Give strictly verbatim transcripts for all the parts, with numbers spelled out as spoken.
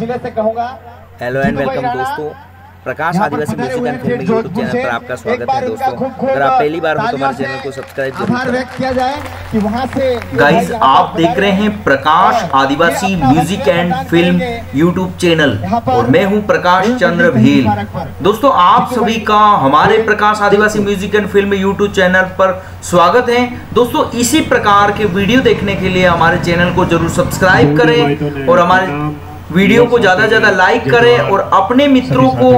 से कहूंगा। Hello and welcome दोस्तों, Prakash Adivasi music and film YouTube channel पर आपका स्वागत है दोस्तों। अगर आप पहली बार हो तो हमारे चैनल को सब्सक्राइब जरूर करें। गाइस आप देख रहे हैं Prakash Adivasi music and film YouTube channel और मैं हूं प्रकाश चंद्र भील। दोस्तों आप सभी का हमारे Prakash Adivasi music and film YouTube channel पर स्वागत है। दोस्तों इसी प्रकार के वीडियो देखने के लिए हमारे चैनल को जरूर सब्सक्राइब करें और हमारे वीडियो को ज़्यादा से ज़्यादा लाइक करें और अपने मित्रों को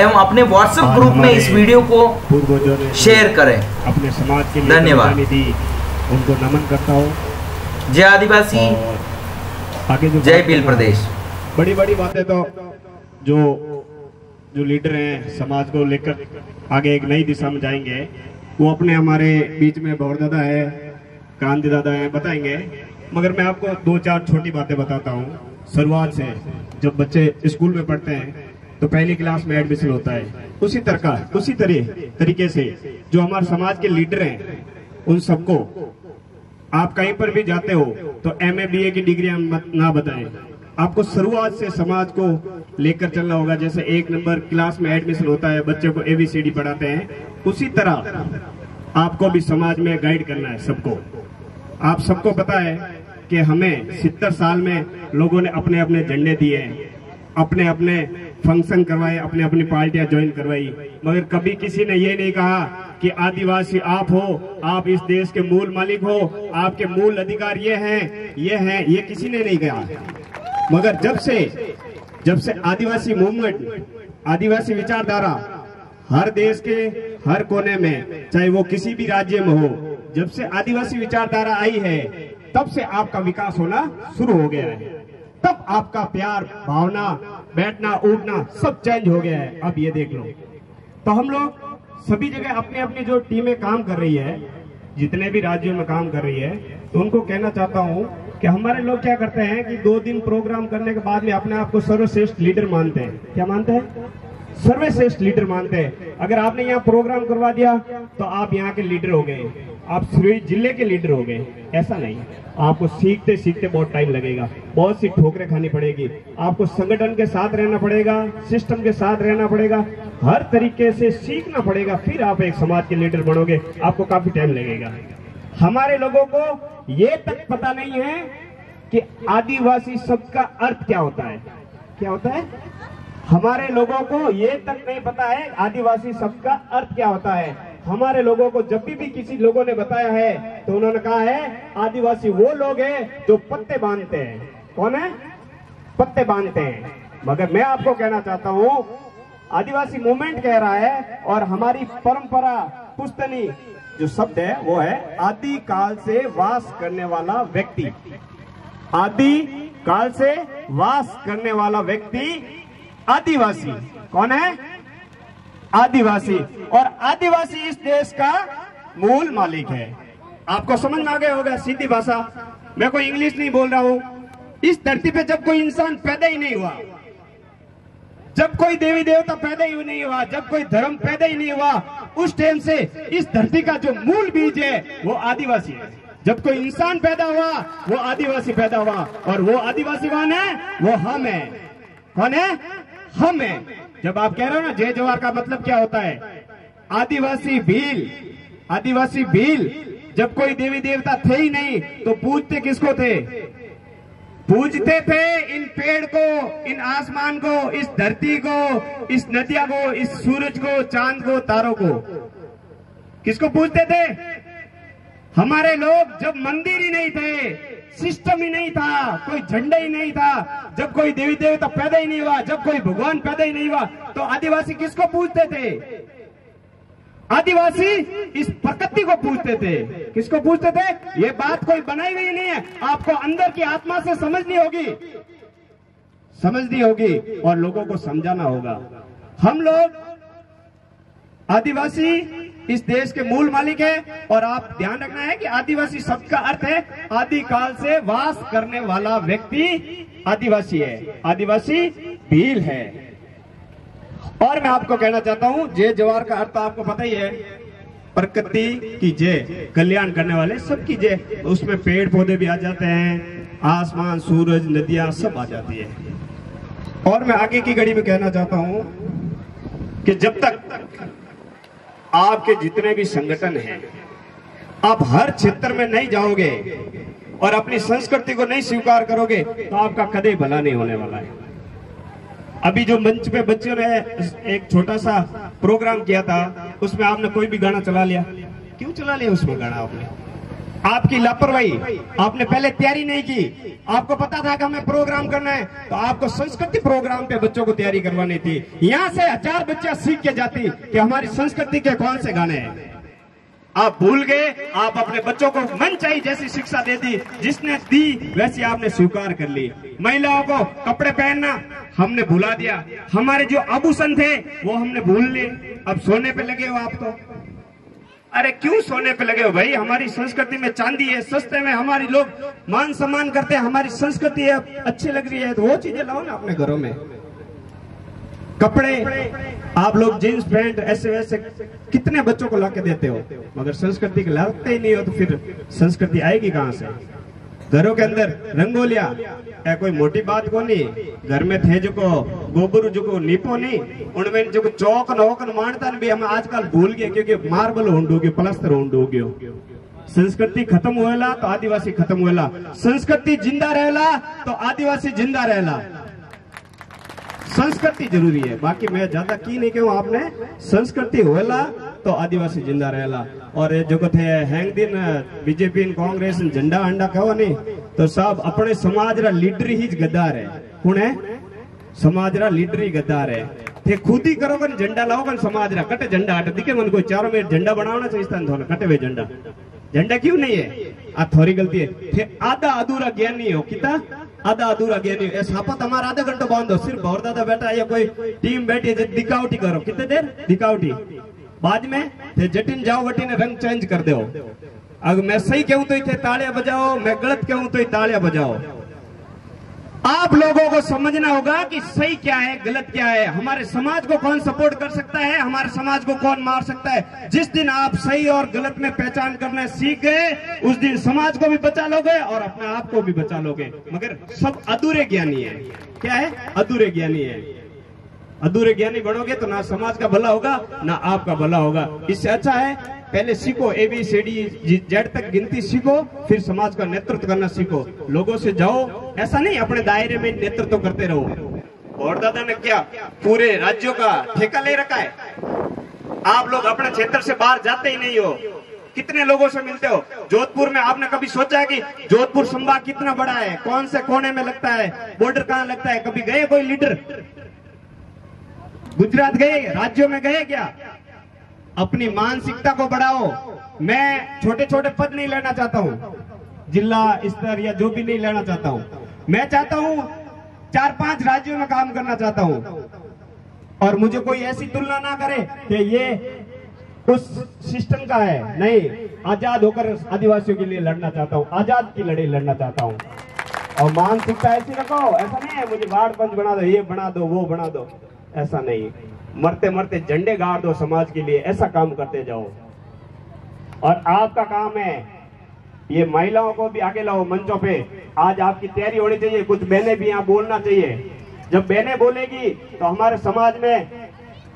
एवं अपने व्हाट्सएप ग्रुप में इस वीडियो को शेयर करें। अपने समाज के लिए धन्यवाद, उनको नमन करता हूं। जय आदिवासी, जय बिल प्रदेश। बड़ी बड़ी बातें तो जो जो लीडर हैं समाज को लेकर आगे एक नई दिशा में जाएंगे, वो अपने हमारे बीच में भौर दादा है, कांति दादा है, बताएंगे। मगर मैं आपको दो चार छोटी बातें बताता हूँ। शुरुआत से जब बच्चे स्कूल में पढ़ते हैं तो पहली क्लास में एडमिशन होता है, उसी तरह उसी तरह तरीके से जो हमारे समाज के लीडर हैं उन सबको आप कहीं पर भी जाते हो तो एमए बीए की डिग्री हम ना बताएं। आपको शुरुआत से समाज को लेकर चलना होगा। जैसे एक नंबर क्लास में एडमिशन होता है, बच्चे को एबीसीडी पढ़ाते हैं, उसी तरह आपको भी समाज में गाइड करना है सबको। आप सबको पता है कि हमें सत्तर साल में लोगों ने अपने अपने झंडे दिए हैं, अपने अपने फंक्शन करवाए, अपने अपनी पार्टियां ज्वाइन करवाई, मगर कभी किसी ने ये नहीं कहा कि आदिवासी आप हो, आप इस देश के मूल मालिक हो, आपके मूल अधिकार ये हैं, ये हैं, ये किसी ने नहीं कहा। मगर जब से जब से आदिवासी मूवमेंट, आदिवासी विचारधारा हर देश के हर कोने में, चाहे वो किसी भी राज्य में हो, जब से आदिवासी विचारधारा आई है तब से आपका विकास होना शुरू हो गया है। तब आपका प्यार, भावना, बैठना, उठना सब चेंज हो गया है। अब ये देख लो तो हम लोग सभी जगह अपने अपनी जो टीमें काम कर रही है, जितने भी राज्यों में काम कर रही है, तो उनको कहना चाहता हूँ कि हमारे लोग क्या करते हैं कि दो दिन प्रोग्राम करने के बाद में अपने आप को सर्वश्रेष्ठ लीडर मानते हैं। क्या मानते हैं? सर्वश्रेष्ठ लीडर मानते हैं। अगर आपने यहाँ प्रोग्राम करवा दिया तो आप यहाँ के लीडर हो गए, आप श्री जिले के लीडर हो गए। ऐसा नहीं, आपको सीखते सीखते बहुत टाइम लगेगा, बहुत सी ठोकरें खानी पड़ेगी, आपको संगठन के साथ रहना पड़ेगा, सिस्टम के साथ रहना पड़ेगा, हर तरीके से सीखना पड़ेगा, फिर आप एक समाज के लीडर बनोगे। आपको काफी टाइम लगेगा। हमारे लोगों को ये तक पता नहीं है कि आदिवासी शब्द का अर्थ क्या होता है। क्या होता है? हमारे लोगों को ये तक नहीं पता है आदिवासी शब्द का अर्थ क्या होता है। हमारे लोगों को जब भी, भी किसी लोगों ने बताया है तो उन्होंने कहा है आदिवासी वो लोग हैं जो पत्ते बांधते हैं। कौन है? पत्ते बांधते हैं। मगर मैं आपको कहना चाहता हूँ, आदिवासी मूवमेंट कह रहा है और हमारी परंपरा पुश्तनी जो शब्द है वो है आदि काल से वास करने वाला व्यक्ति। आदि काल से वास करने वाला व्यक्ति आदिवासी। कौन है? आदिवासी। और आदिवासी इस देश का मूल मालिक है। आपको समझ में आ गया होगा, सीधी भाषा। मैं कोई इंग्लिश नहीं बोल रहा हूं। इस धरती पे जब कोई इंसान पैदा ही नहीं हुआ, जब कोई देवी देवता पैदा ही नहीं हुआ, जब कोई धर्म पैदा ही नहीं हुआ, उस टाइम से इस धरती का जो मूल बीज है वो आदिवासी है। जब कोई इंसान पैदा हुआ वो आदिवासी पैदा हुआ, और वो आदिवासी कौन है? वो हम है। कौन है? हम हैं। जब आप कह रहे हो ना जय जवाहर का मतलब क्या होता है? आदिवासी भील, आदिवासी भील। जब कोई देवी देवता थे ही नहीं तो पूजते किसको थे? पूजते थे इन पेड़ को, इन आसमान को, इस धरती को, इस नदिया को, इस सूरज को, चांद को, तारों को। किसको पूजते थे? हमारे लोग जब मंदिर ही नहीं थे, सिस्टम ही नहीं था, कोई झंडा ही नहीं था, जब कोई देवी देवता पैदा ही नहीं हुआ, जब कोई भगवान पैदा ही नहीं हुआ, तो आदिवासी किसको पूजते थे? आदिवासी इस प्रकृति को पूजते थे। किसको पूजते थे? ये बात कोई बनाई हुई नहीं है, आपको अंदर की आत्मा से समझनी होगी, समझनी होगी और लोगों को समझाना होगा। हम लोग आदिवासी इस देश के मूल मालिक है। और आप ध्यान रखना है कि आदिवासी शब्द का अर्थ है आदिकाल से वास करने वाला व्यक्ति आदिवासी है, आदिवासी भील है। और मैं आपको कहना चाहता हूं जय जवाहर का अर्थ आपको पता ही है, प्रकृति की जय, कल्याण करने वाले सबकी जय। उसमें पेड़ पौधे भी आ जाते हैं, आसमान, सूरज, नदियां सब आ जाती है। और मैं आगे की घड़ी में कहना चाहता हूं कि जब तक आपके जितने भी संगठन हैं, आप हर क्षेत्र में नहीं जाओगे और अपनी संस्कृति को नहीं स्वीकार करोगे तो आपका कदे भला नहीं होने वाला है। अभी जो मंच पे बच्चों ने एक छोटा सा प्रोग्राम किया था, उसमें आपने कोई भी गाना चला लिया। क्यों चला लिया उसमें गाना आपने? आपकी लापरवाही, आपने पहले तैयारी नहीं की। आपको पता था कि हमें प्रोग्राम करना है तो आपको संस्कृति प्रोग्राम पे बच्चों को तैयारी करवानी थी। यहाँ से हजार बच्चे सीख के जाती कि हमारी संस्कृति के कौन से गाने हैं। आप भूल गए, आप अपने बच्चों को मन चाहिए जैसी शिक्षा दे दी, जिसने दी वैसी आपने स्वीकार कर ली। महिलाओं को कपड़े पहनना हमने भुला दिया, हमारे जो आभूषण थे वो हमने भूल लिए। अब सोने पे लगे हो आप तो, अरे क्यों सोने पे लगे हो भाई? हमारी संस्कृति में चांदी है, सस्ते में हमारी लोग मान सम्मान करते हैं, हमारी संस्कृति है, अच्छी लग रही है तो वो चीजें लाओ ना अपने घरों में। कपड़े आप लोग जीन्स पैंट ऐसे वैसे कितने बच्चों को लाके देते हो, मगर संस्कृति के लाते ही नहीं हो तो फिर संस्कृति आएगी कहाँ से? घरों के अंदर रंगोलिया ए कोई मोटी बात को नहीं, घर में थे जो को गोबरू जो को नीपो नहीं, उनमें जो को चौक नौकन मानता भी हम आजकल भूल गए, क्योंकि मार्बल होंडो गयो, प्लास्टर होंडो गयो। संस्कृति खत्म होएला तो आदिवासी खत्म होएला, संस्कृति जिंदा रहेला तो आदिवासी जिंदा रहेला। संस्कृति जरूरी है, बाकी मैं ज्यादा की नहीं कहूँ। आपने संस्कृति होएला तो आदिवासी जिंदा रहेला। और जो थे हैंग दिन बीजेपी कांग्रेस झंडा अंडा कहो नहीं तो साहब अपने समाज रा लीडर ही गद्दार है। कुण समाज रा लीडर ही गद्दार है। थे खुद ही करोगे झंडा लाओगे समाज रा कटे झंडा हटे दिखे मन को चारों में झंडा बनाना चाहिए, कटे हुए झंडा झंडा क्यों नहीं है? आ थोड़ी गलती है। थे आधा अधूरा ज्ञान नहीं हो किता, आधा अधूरा ज्ञान नहीं। सापा तुम्हारा आधा घंटा बांधो, सिर्फ और दादा बैठा या कोई टीम बैठी दिखावटी करो, कितने देर दिखावटी, बाद में जटिन जाओ वटी ने रंग चेंज कर दो। अगर मैं सही कहूं तो इतने तालियां बजाओ, मैं गलत कहूं तो तालियां बजाओ। आप लोगों को समझना होगा कि सही क्या है, गलत क्या है, हमारे समाज को कौन सपोर्ट कर सकता है, हमारे समाज को कौन मार सकता है। जिस दिन आप सही और गलत में पहचान करना सीख गए, उस दिन समाज को भी बचा लोगे और अपने आप को भी बचा लोगे। मगर सब अधूरे ज्ञानी है। क्या है? अधूरे ज्ञानी है। अधूरे ज्ञानी बनोगे तो ना समाज का भला होगा ना आपका भला होगा। इससे अच्छा है पहले सीखो A B C D Z तक गिनती सीखो, फिर समाज का नेतृत्व करना सीखो। लोगों से जाओ, ऐसा नहीं अपने दायरे में नेतृत्व करते रहो। और दादा ने क्या पूरे राज्यों का ठेका ले रखा है। आप लोग अपने क्षेत्र से बाहर जाते ही नहीं हो। कितने लोगों से मिलते हो? जोधपुर में आपने कभी सोचा है कि जोधपुर संभाग कितना बड़ा है, कौन से कोने में लगता है, बॉर्डर कहाँ लगता है? कभी गए कोई लीडर गुजरात गए, राज्यों में गए क्या? अपनी मानसिकता को बढ़ाओ। मैं छोटे छोटे पद नहीं लेना चाहता हूँ, जिला स्तर या जो भी नहीं लेना चाहता हूँ। मैं चाहता हूँ चार पांच राज्यों में काम करना चाहता हूँ और मुझे कोई ऐसी तुलना ना करे कि ये उस सिस्टम का है। नहीं, आजाद होकर आदिवासियों के लिए लड़ना चाहता हूँ, आजाद की लड़ाई लड़ना चाहता हूँ। और मानसिकता ऐसी रखो, ऐसा नहीं है मुझे वार्ड पंच बना दो, ये बना दो, वो बना दो, ऐसा नहीं। मरते मरते झंडे गाड़ दो समाज के लिए, ऐसा काम करते जाओ। और आपका काम है ये, महिलाओं को भी आगे लाओ मंचों पे। आज आपकी तैयारी होनी चाहिए, कुछ बहनें भी यहाँ बोलना चाहिए। जब बहनें बोलेगी तो हमारे समाज में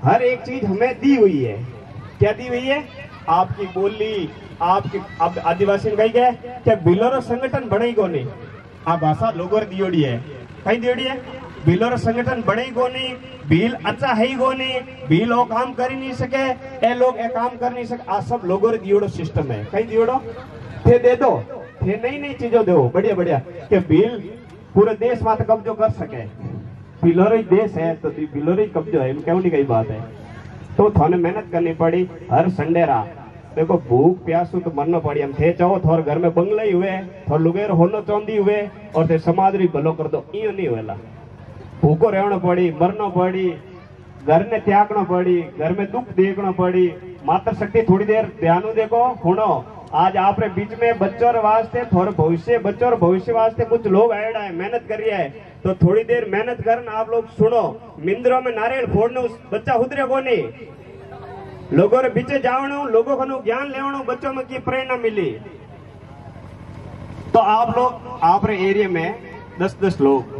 हर एक चीज हमें दी हुई है। क्या दी हुई है? आपकी बोली, आपकी आप आदिवासी में कही गए क्या बिलोरो संगठन बने ही को नहीं, आप भाषा लोगों ने दियोड़ी है, कहीं दियोड़ी है। भीलोर संगठन बने ही को नहीं, भील अच्छा है ही को नहीं, भील वो काम कर ही नहीं सके, ए लोग ए काम कर नहीं सके। आज सब लोगों रे दियोड़ो सिस्टम है, कहीं दियोड़ो थे दे दो, थे नई नई चीजों दो, बढ़िया बढ़िया के भील पूरे देश मात कब्जो कर सके। भीलोर देश है तो भीलोर ही कब्जो है, क्यों नहीं कही बात है। तो थाने मेहनत करनी पड़ी हर संडे रा। देखो भूख प्यासू तो मरना पड़ी, हम थे चाहो थोड़ा घर में बंगला ही हुए, थोड़ा लुगेर होना चाहती हुए और थे समाज री भलो कर दो, इो नहीं हुएला। भूखो रहना पड़ी, मरना पड़ी, घर ने त्यागना पड़ी, घर में दुख देखना पड़ी। मातृशक्ति थोड़ी देर ध्यान देखो खुणो। आज आप रे बीच में बच्चों वास्ते थोड़े भविष्य, बच्चों और भविष्य वास्ते कुछ लोग आयड़ा है, मेहनत कर रहा है तो थोड़ी देर मेहनत करना। आप लोग सुनो, मिंद्रों में नारियल फोड़ना उस बच्चा उधरे को नहीं, लोगों के बीच जावणो, लोगों को ज्ञान लेवणो, बच्चों में की प्रेरणा मिली। तो आप लोग आप एरिया में दस दस लोग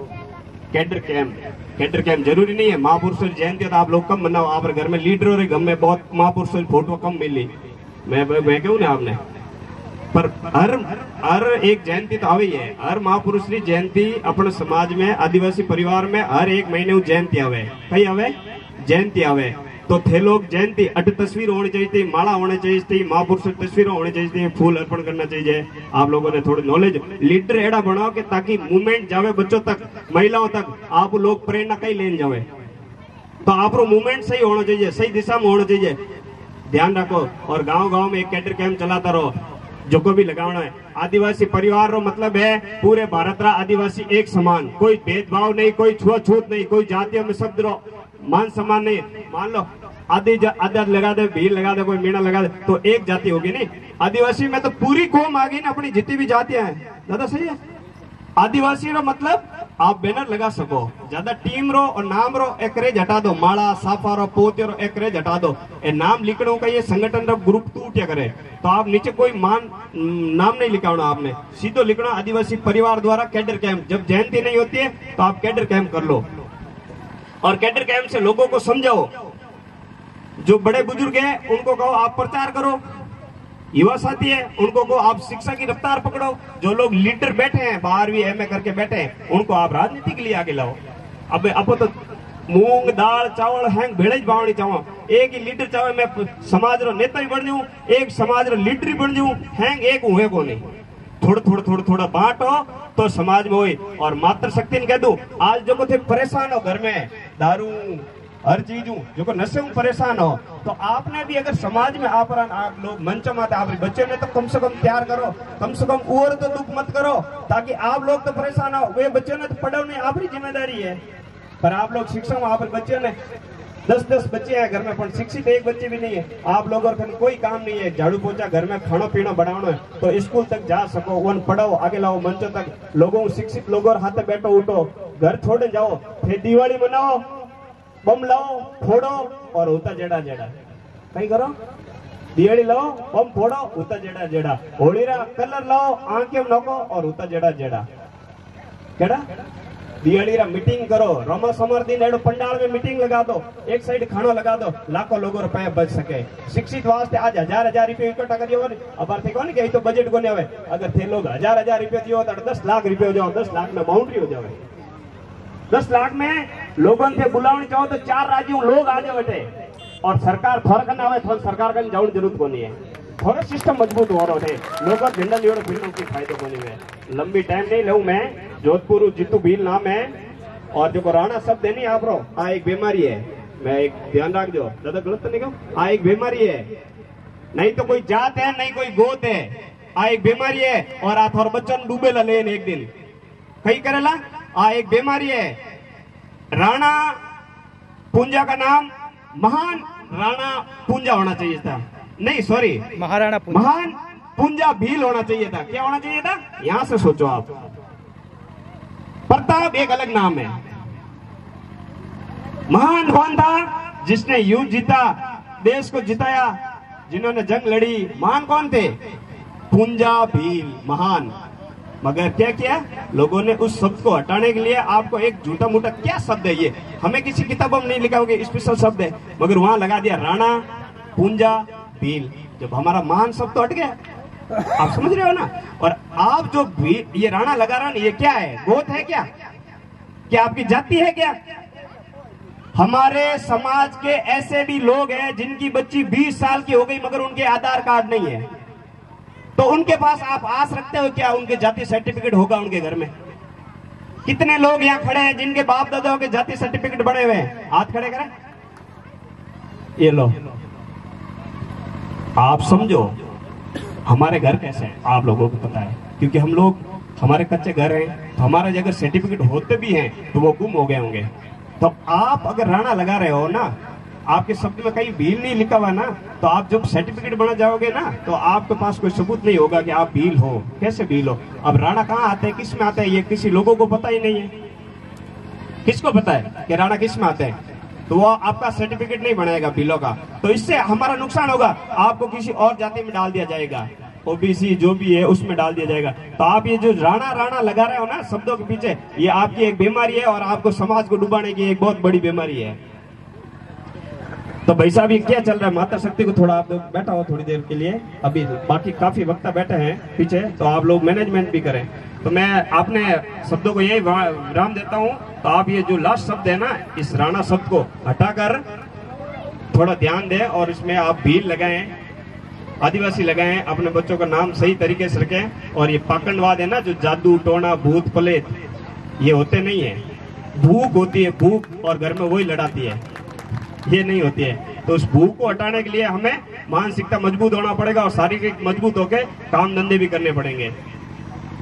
कैडर कैंप कैडर कैंप जरूरी नहीं है। महापुरुषों की जयंती तो आप लोग कम मनाओ, आप घर में लीडर और गम में बहुत महापुरुषों की फोटो कम मिली, मैं मैं क्यों ना आपने पर हर हर एक जयंती तो आवे ही है। हर महापुरुष की जयंती अपने समाज में आदिवासी परिवार में हर एक महीने जयंती आवे, कई आवे जयंती आवे। तो थे लोग जयंती अट तस्वीर होनी चाहिए थी, माला होनी चाहिए थी, महापुरुषों की तस्वीरें होनी चाहिए थी, फूल अर्पण करना चाहिए। आप लोगों ने थोड़ी नॉलेज लीडर एड़ा बनाओ कि ताकि मूवमेंट जावे बच्चों तक महिलाओं तक, आप लोग प्रेरणा कई लेन जावे। तो आप मूवमेंट सही होना चाहिए, सही दिशा में होना चाहिए, ध्यान रखो। और गाँव गाँव में एक कैडर कैंप चलाता रहो, जो को भी लगाना है। आदिवासी परिवार रो मतलब है पूरे भारत रा आदिवासी एक समान, कोई भेदभाव नहीं, कोई छुआछूत नहीं, कोई जातीय में शब्द रो मान सम्मान नहीं। मान लो आदि आदि लगा दे, भील लगा दे, कोई मीणा लगा दे तो एक जाति होगी नहीं। आदिवासी में तो पूरी कौम आ गई ना, अपनी जितनी भी जातियां हैं दादा, सही है। आदिवासी रो मतलब आप बैनर लगा सको, ज्यादा टीम रो और नाम रो एकरेज हटा दो, माड़ा साफा रो पोते रो एकरेज हटा दो। ए नाम लिखने का ये संगठन रो ग्रुप टूटिया करे, तो आप नीचे कोई मान नाम नहीं लिखाना, आपने सीधो लिखना आदिवासी परिवार द्वारा कैडर कैंप। जब जयंती नहीं होती है तो आप कैडर कैंप कर लो, और कैडर कैंप से लोगों को समझाओ। जो बड़े बुजुर्ग है उनको कहो आप प्रचार करो, युवा साथी है उनको को आप शिक्षा की रफ्तार पकड़ो, जो लोग लीडर बैठे हैं बारहवीं एम ए करके बैठे हैं उनको आप राजनीति के लिए आगे लाओ। अब अब तो मूंग दाल चावल हैंग भेड़े बावणी चाहो, एक ही लीडर चाहे मैं समाज रो नेता ही बन जाऊँ, एक समाज रो लीडर ही बन जाऊँ, हैंग एक हुए को नहीं। थोड़ा थोड़ा थोड़ा थोड़ा बांटो तो समाज में हुई। और मातृशक्ति ने कह दू, आज जो को थे परेशान हो घर में दारू हर चीज हूँ, जो को नशे में परेशान हो, तो आपने भी अगर समाज में आप, आप लोग मंच में आते आप बच्चे ने तो कम से कम तैयार करो, कम से कम और तो दुख मत करो, ताकि आप लोग तो परेशान हो। वे बच्चों ने तो पढ़ाने आपकी जिम्मेदारी है, पर आप लोग शिक्षा में आप बच्चे ने दस दस बच्चे हैं घर में, पर शिक्षित एक बच्चे भी नहीं है आप लोग, और कोई काम नहीं है, झाड़ू पोछा घर में, खाना पीना बढ़ाना है तो स्कूल तक जा सको, वन पढ़ाओ आगे लाओ मंचों तक लोगों, शिक्षित लोगों हाथ बैठो उठो, घर छोड़े जाओ, फिर दिवाली मनाओ, बम लाओ फोड़ो और होता जेड़ा जेड़ा कहीं करो, दियाड़ी लाओ बम फोड़ो होता जेड़ा जेड़ा, होली रा कलर लाओ आंखें नोको और होता जेड़ा जेड़ा केड़ा, दियाड़ी रा मीटिंग करो, रोमा समर दिन एडो पंडाल में मीटिंग लगा दो, एक साइड खाना लगा दो, लाखों लोगों रुपए बच सके। शिक्षित वास्ते आज हजार हजार रुपये इकट्ठा करियो, अब अर्थ कौन कही तो बजट को नहीं आवे, अगर थे लोग हजार हजार रुपये दियो तो दस लाख रुपये हो जाओ, दस लाख में बाउंड्री हो जाए, दस लाख में लोगों से बुलावनी चाहो तो चार राज्यों लोग आ जाओ बैठे, और सरकार थोड़ा करना है, थोड़ा सरकार का जाओ जरूरत को नहीं है, थोड़ा सिस्टम मजबूत हो रहा है, लोगों झंडा जोड़ो फिल्म की फायदे को नहीं है। लंबी टाइम नहीं लू, मैं जोधपुर जीतू भील नाम है, और जो राणा शब्द है नहीं आप रो आ एक बीमारी है, मैं एक ध्यान रख दो ज्यादा गलत तो नहीं कहूँ, आ एक बीमारी है, नहीं तो कोई जात है नहीं कोई गोत है, आ एक बीमारी है। और आ थोड़ा बच्चन डूबेला लेन एक दिन कहीं करेला, आ एक बीमारी है। राणा पूंजा का नाम महान राणा पूंजा होना चाहिए था, नहीं सॉरी महाराणा महान पूंजा भील होना चाहिए था, क्या होना चाहिए था, यहां से सोचो आप। प्रताप एक अलग नाम है, महान कौन था, जिसने युद्ध जीता, देश को जिताया, जिन्होंने जंग लड़ी, महान कौन थे, पूंजा भील महान। मगर क्या किया लोगों ने, उस शब्द को हटाने के लिए आपको एक झूठा मूठा क्या शब्द है, ये हमें किसी किताबों में नहीं लिखा होगा स्पेशल शब्द है, मगर वहां लगा दिया राणा पूंजा भील, जब हमारा महान शब्द तो हट गया, आप समझ रहे हो ना। और आप जो भील ये राणा लगा रहा ना, ये क्या है, गोत है क्या, क्या आपकी जाति है क्या? हमारे समाज के ऐसे भी लोग हैं जिनकी बच्ची बीस साल की हो गई मगर उनके आधार कार्ड नहीं है, तो उनके पास आप आस रखते हो क्या उनके जाति सर्टिफिकेट होगा उनके घर में? कितने लोग यहाँ खड़े हैं जिनके बाप दादाओं के जाति सर्टिफिकेट बने हुए हैं, हाथ खड़े करें, ये लो। आप समझो हमारे घर कैसे हैं, आप लोगों को पता है, क्योंकि हम लोग हमारे कच्चे घर हैं, तो हमारे अगर सर्टिफिकेट होते भी हैं तो वो गुम हो गए होंगे। तो आप अगर राणा लगा रहे हो ना, आपके शब्द में कहीं भील नहीं लिखा हुआ ना, तो आप जब सर्टिफिकेट बना जाओगे ना तो आपके पास कोई सबूत नहीं होगा कि आप भील हो, कैसे भील हो। अब राणा कहाँ आते हैं, किस में आते हैं, ये किसी लोगों को पता ही नहीं है, किसको पता है कि राणा किस में आते हैं, तो वो आपका सर्टिफिकेट नहीं बनाएगा भीलों का, तो इससे हमारा नुकसान होगा, आपको किसी और जाति में डाल दिया जाएगा। ओबीसी जो भी है उसमें डाल दिया जाएगा। तो आप ये जो राणा राणा लगा रहे हो ना शब्दों के पीछे, ये आपकी एक बीमारी है और आपको समाज को डुबाने की एक बहुत बड़ी बीमारी है। तो भाई साहब ये क्या चल रहा है? माता शक्ति को थोड़ा आप लोग बैठा हो थोड़ी देर के लिए, अभी बाकी काफी वक्ता बैठे हैं पीछे, तो आप लोग मैनेजमेंट भी करें। तो मैं आपने शब्दों को यही विराम देता हूँ। तो आप ये जो लास्ट शब्द है ना, इस राणा शब्द को हटाकर थोड़ा ध्यान दें और इसमें आप भील लगाएं, आदिवासी लगाएं, अपने बच्चों का नाम सही तरीके से रखें। और ये पाखंडवाद है ना, जो जादू टोना भूत प्रेत ये होते नहीं है, भूख होती है भूख, और घर में वही लड़ाती है, ये नहीं होती है। तो उस भूख को हटाने के लिए हमें मानसिकता मजबूत होना पड़ेगा और शारीरिक मजबूत होकर काम धंधे भी करने पड़ेंगे।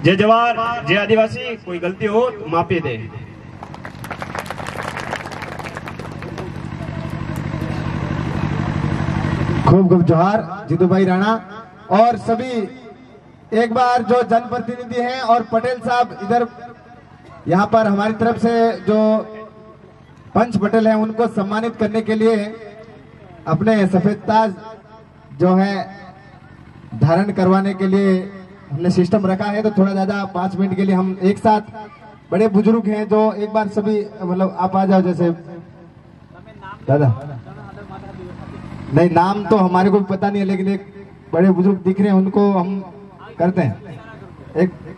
जय जवाहर, जय आदिवासी। कोई गलती हो तो माफी दे। खूब खूब जोहार जीतू भाई राणा और सभी। एक बार जो जनप्रतिनिधि हैं और पटेल साहब इधर यहाँ पर हमारी तरफ से जो पंच पटेल हैं उनको सम्मानित करने के लिए अपने सफेद ताज जो है धारण करवाने के लिए हमने सिस्टम रखा है। तो थोड़ा ज्यादा पांच मिनट के लिए हम एक साथ, बड़े बुजुर्ग हैं जो एक बार सभी मतलब आप आ जाओ। जैसे दादा नहीं, नाम तो हमारे को भी पता नहीं है, लेकिन एक बड़े बुजुर्ग दिख रहे हैं उनको हम करते हैं एक